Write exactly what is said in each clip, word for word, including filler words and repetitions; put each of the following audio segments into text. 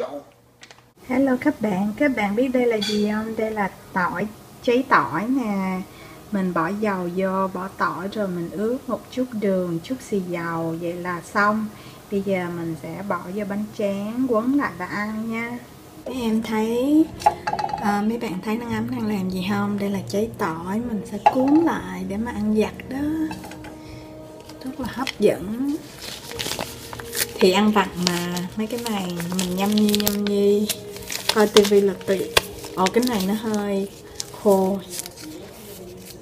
trâu. Hello các bạn, các bạn biết đây là gì không? Đây là tỏi, cháy tỏi nè. Mình bỏ dầu vô, bỏ tỏi rồi mình ướp một chút đường, chút xì dầu, vậy là xong. Bây giờ mình sẽ bỏ vô bánh tráng, quấn lại và ăn nha. Em thấy, à, mấy bạn thấy Nắng Ấm đang làm gì không? Đây là cháy tỏi, mình sẽ cuốn lại để mà ăn vặt đó. Rất là hấp dẫn. Thì ăn vặt mà, mấy cái này mình nhâm nhi nhâm nhi coi tivi là tuyệt. Ồ, cái này nó hơi khô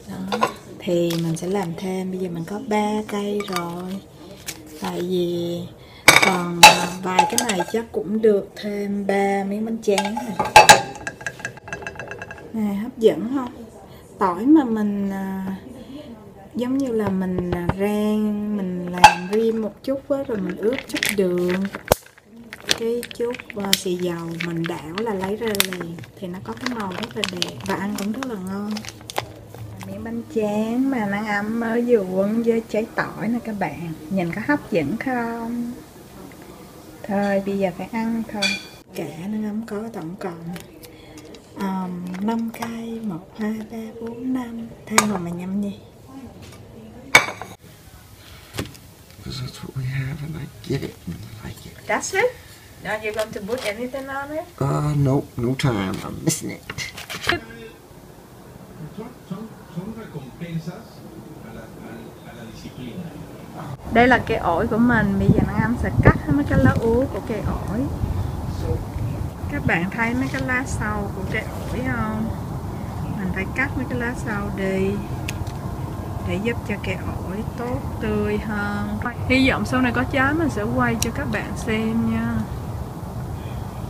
đó. Thì mình sẽ làm thêm, bây giờ mình có ba cây rồi. Tại vì còn vài cái này chắc cũng được thêm ba miếng bánh tráng này. Nè, hấp dẫn không? Tỏi mà mình giống như là mình rang, mình làm riêng một chút đó, rồi mình ướp chút đường, cái chút xì dầu, mình đảo là lấy ra liền. Thì nó có cái màu rất là đẹp và ăn cũng rất là ngon. Miếng bánh tráng mà Nắng Ấm mới vừa quấn với trái tỏi nè các bạn. Nhìn có hấp dẫn không? Thôi bây giờ phải ăn thôi. Cả Nắng Ấm có tổng cộng um, năm cây, một, hai, ba, bốn, năm. Thêm vào mà nhâm nhi. That's what we have, and I get it, and I like it. That's it? Now you're going to put anything on it? Uh, no, no time. I'm missing it. Đây là cây ổi của mình. Bây giờ Nắng Ấm sẽ cắt mấy cái lá úa của cây ổi. Các bạn thấy mấy cái lá sau của cây ổi không? Mình phải cắt mấy cái lá sau đi, để giúp cho cây ổi tốt tươi hơn. Hy vọng sau này có trái mình sẽ quay cho các bạn xem nha.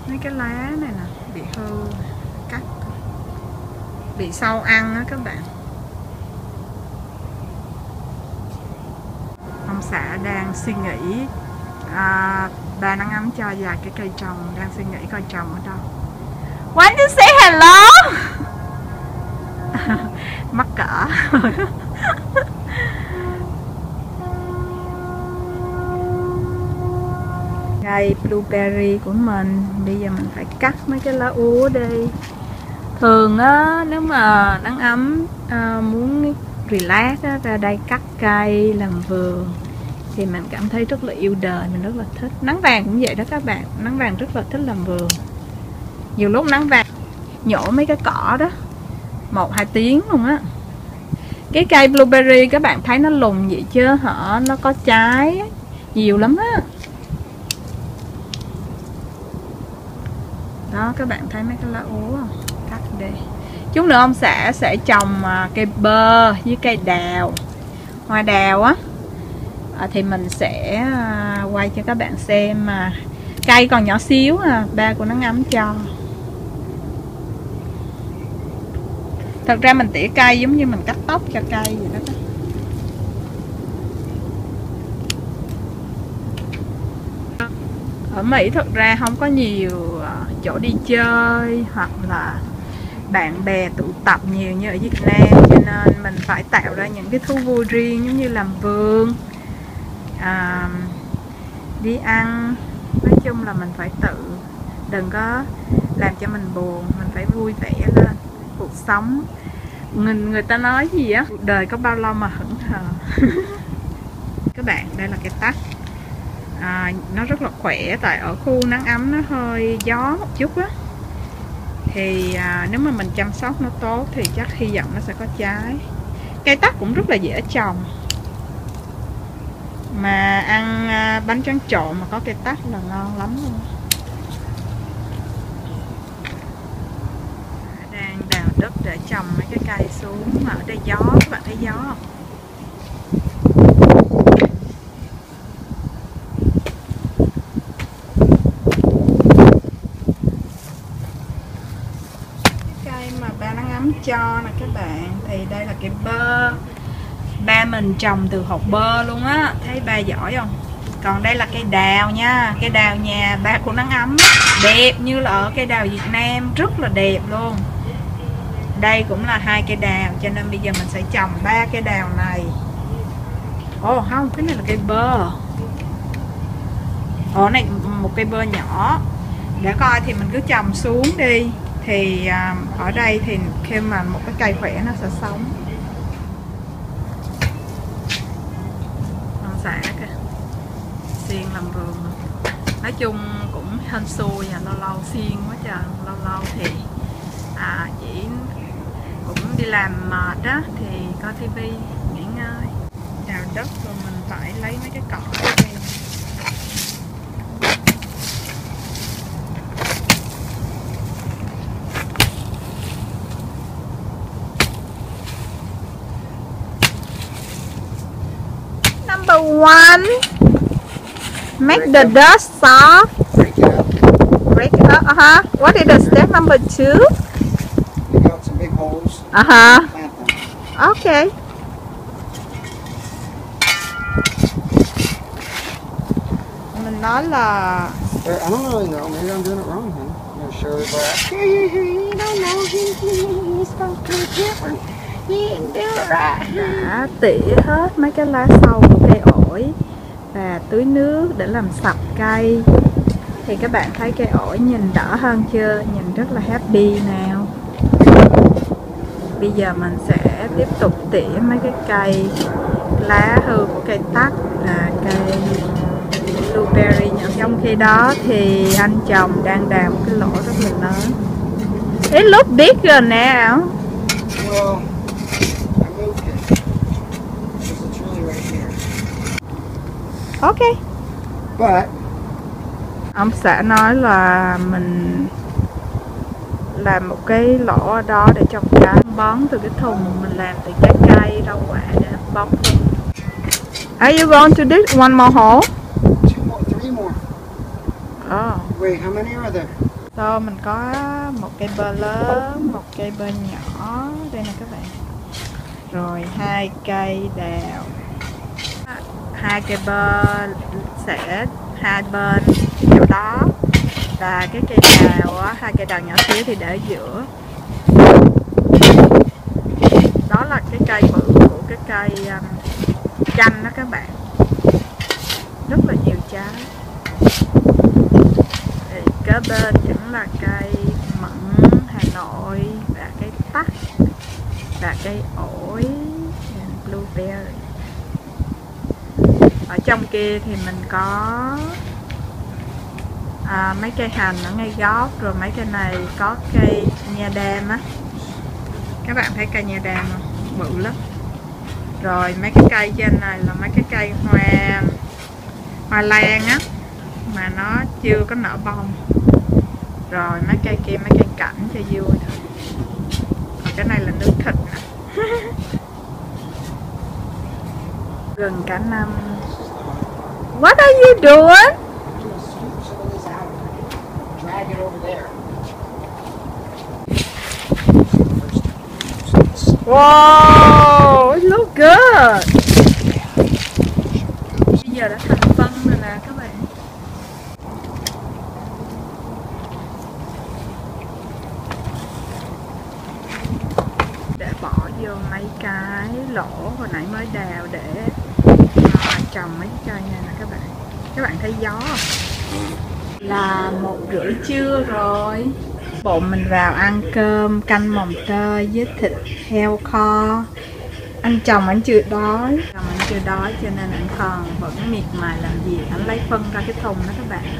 Mấy cái lá này nè bị hư, cắt bị sâu ăn á các bạn. Ông xã đang suy nghĩ, à, bà Nắng Ấm cho vài cái cây trồng, đang suy nghĩ coi trồng ở đâu. Want to say hello? Mắc cỡ. Cây blueberry của mình, bây giờ mình phải cắt mấy cái lá úa đi. Thường á, nếu mà Nắng Ấm à, muốn relax á, ra đây cắt cây làm vườn thì mình cảm thấy rất là yêu đời, mình rất là thích. Nắng vàng cũng vậy đó các bạn, Nắng vàng rất là thích làm vườn. Nhiều lúc Nắng vàng nhổ mấy cái cỏ đó một hai tiếng luôn á. Cái cây blueberry các bạn thấy nó lùn vậy chứ hả, nó có trái nhiều lắm á. Đó, các bạn thấy mấy cái lá úa không? Cắt đi. Chút nữa ông xã sẽ trồng cây bơ với cây đào, hoa đào á. À, thì mình sẽ quay cho các bạn xem. Mà cây còn nhỏ xíu à, ba của Nắng Ấm cho. Thật ra mình tỉa cây giống như mình cắt tóc cho cây vậy đó. Ở Mỹ thật ra không có nhiều chỗ đi chơi hoặc là bạn bè tụ tập nhiều như ở Việt Nam, cho nên mình phải tạo ra những cái thú vui riêng giống như làm vườn, à, đi ăn. Nói chung là mình phải tự, đừng có làm cho mình buồn, mình phải vui vẻ lên cuộc sống. Người, người ta nói gì á, cuộc đời có bao lâu mà hững hờ. Các bạn, đây là cái tắc. À, nó rất là khỏe, tại ở khu Nắng Ấm nó hơi gió một chút á. Thì à, nếu mà mình chăm sóc nó tốt thì chắc hy vọng nó sẽ có trái. Cây tắc cũng rất là dễ trồng. Mà ăn à, bánh tráng trộn mà có cây tắc là ngon lắm luôn. Đang đào đất để trồng mấy cái cây xuống. Mà ở đây gió, các bạn thấy gió không? Cho nè các bạn, thì đây là cái bơ. Ba mình trồng từ hột bơ luôn á, thấy ba giỏi không? Còn đây là cây đào nha, cây đào nhà ba của Nắng Ấm, đẹp như là ở cây đào Việt Nam, rất là đẹp luôn. Đây cũng là hai cây đào, cho nên bây giờ mình sẽ trồng ba cây đào này. Ồ không, cái này là cây bơ. Ồ này một cây bơ nhỏ. để coi thì mình cứ trồng xuống đi. Thì ở đây thì khi mà một cái cây khỏe nó sẽ sống. Con xả kìa, xiên làm vườn. Nói chung cũng hên xui và lâu lâu xiên quá trời. Lâu lâu thì à, chỉ cũng đi làm mệt đó thì coi tivi nghỉ ngơi. Đào đất rồi mình phải lấy mấy cái cỏ. One, make break the up. Dust soft. Break it up. Break it up. Uh huh. What is the step number two? Pick out some big holes. Uh huh. Plant them. Okay. Mình nói là. I don't really know. Maybe I'm doing it wrong. Huh? I'm sure but. You don't know. He's supposed to be different. He didn't do it right. Đã tỉa hết mấy cái lá sầu của cây ổi và tưới nước để làm sạch cây. Thì các bạn thấy cây ổi nhìn đỏ hơn chưa? Nhìn rất là happy nào. Bây giờ mình sẽ tiếp tục tỉa mấy cái cây lá hư của cây tắc và cây blueberry. Trong khi đó thì anh chồng đang đào một cái lỗ rất là lớn. It looks bigger now. Wow. Ok. But ông xã nói là mình làm một cái lỗ ở đó để trồng cá, bón từ cái thùng mình làm từ trái cây, rau quả để bón. Are you going to dig one more hole? Two more, three more. Oh. Wait, how many are there? So mình có một cây bơ lớn, một cây bơ nhỏ, đây nè các bạn. Rồi hai cây đào. Hai cây bơ sẽ hai bên chỗ đó và cái cây đào, hai cây đào nhỏ xíu thì để giữa. Đó là cái cây bự của cái cây um, chanh đó các bạn, rất là nhiều trái. Thì kế bên vẫn là cây mận Hà Nội và cây tắc và cây ổi blueberry. Ở trong kia thì mình có à, mấy cây hành ở ngay góc. Rồi mấy cây này có cây nha đam á. Các bạn thấy cây nha đam không? Bự lắm. Rồi mấy cái cây trên này là mấy cái cây hoa hoa lan á, mà nó chưa có nở bông. Rồi mấy cây kia mấy cây cảnh cho vui thôi. Còn cái này là nước thịt nè. Gần cả năm. What are you doing? Wow, it looks good. Bây giờ đã thành phân rồi nè các bạn. Để bỏ vô mấy cái lỗ hồi nãy mới đào để trồng mấy cây này nè các bạn. Các bạn thấy gió không? Là một rưỡi trưa rồi. Bọn mình vào ăn cơm canh mồng tơi với thịt heo kho. Anh chồng anh chưa đói. Chồng anh chưa đói cho nên anh còn vẫn miệt mài làm việc. Anh lấy phân ra cái thùng đó các bạn.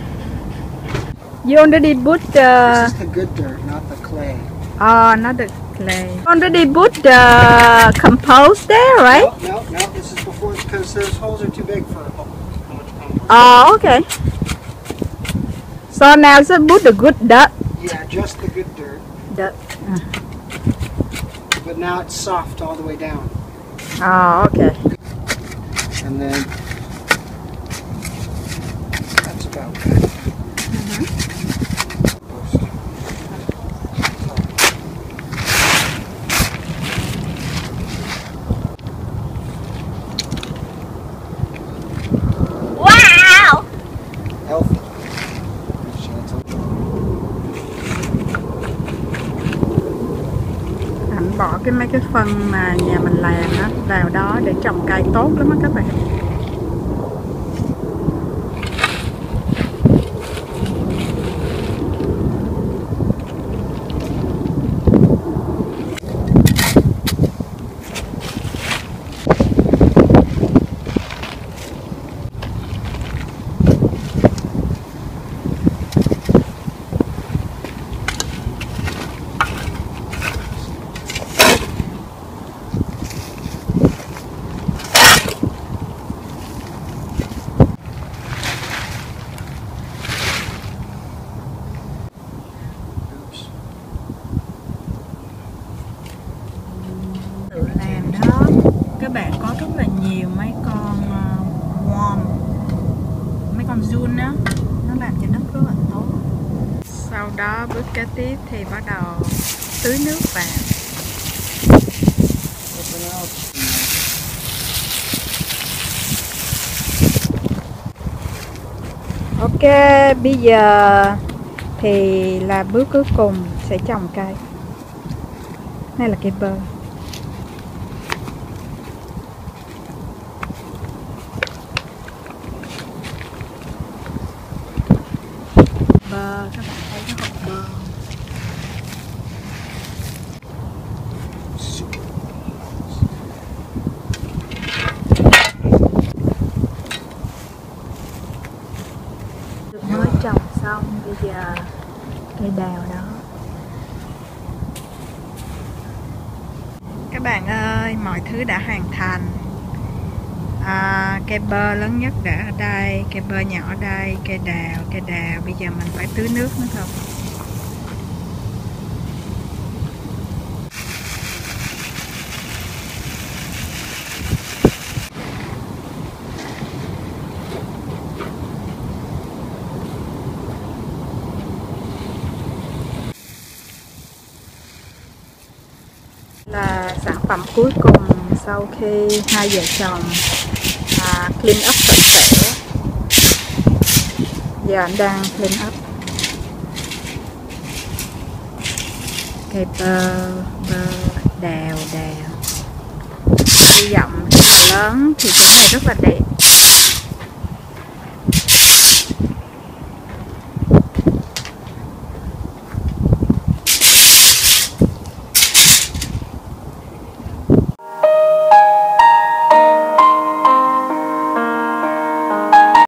You already put the... This is the good dirt, not the clay. Oh, not the clay. You already put the compost there, right? No, no, no. This is before because those holes are too big for how much compost. Oh, okay. So now just put the good dirt. Yeah, just the good dirt. Dirt. Uh. But now it's soft all the way down. Oh, okay. And then that's about it. Bỏ cái mấy cái phân mà nhà mình làm đó vào đó để trồng cây tốt lắm á các bạn. đó bước kế tiếp thì bắt đầu tưới nước vào. Ok, bây giờ thì là bước cuối cùng sẽ trồng cây. Đây là cây bơ. Bơ, các bạn thấy nó hộp bơ. Được mới trồng xong, bây giờ cây đào đó. Các bạn ơi, mọi thứ đã hoàn thành. À, cây bơ lớn nhất đã ở đây, cây bơ nhỏ ở đây, cây đào, cây đào. Bây giờ mình phải tưới nước nữa thôi. Là sản phẩm cuối cùng sau khi hai vợ chồng à, clean up sạch sẽ. Giờ anh đang clean up cây bơ, bơ, đào, đào. Hy vọng khi nào lớn thì chỗ này rất là đẹp.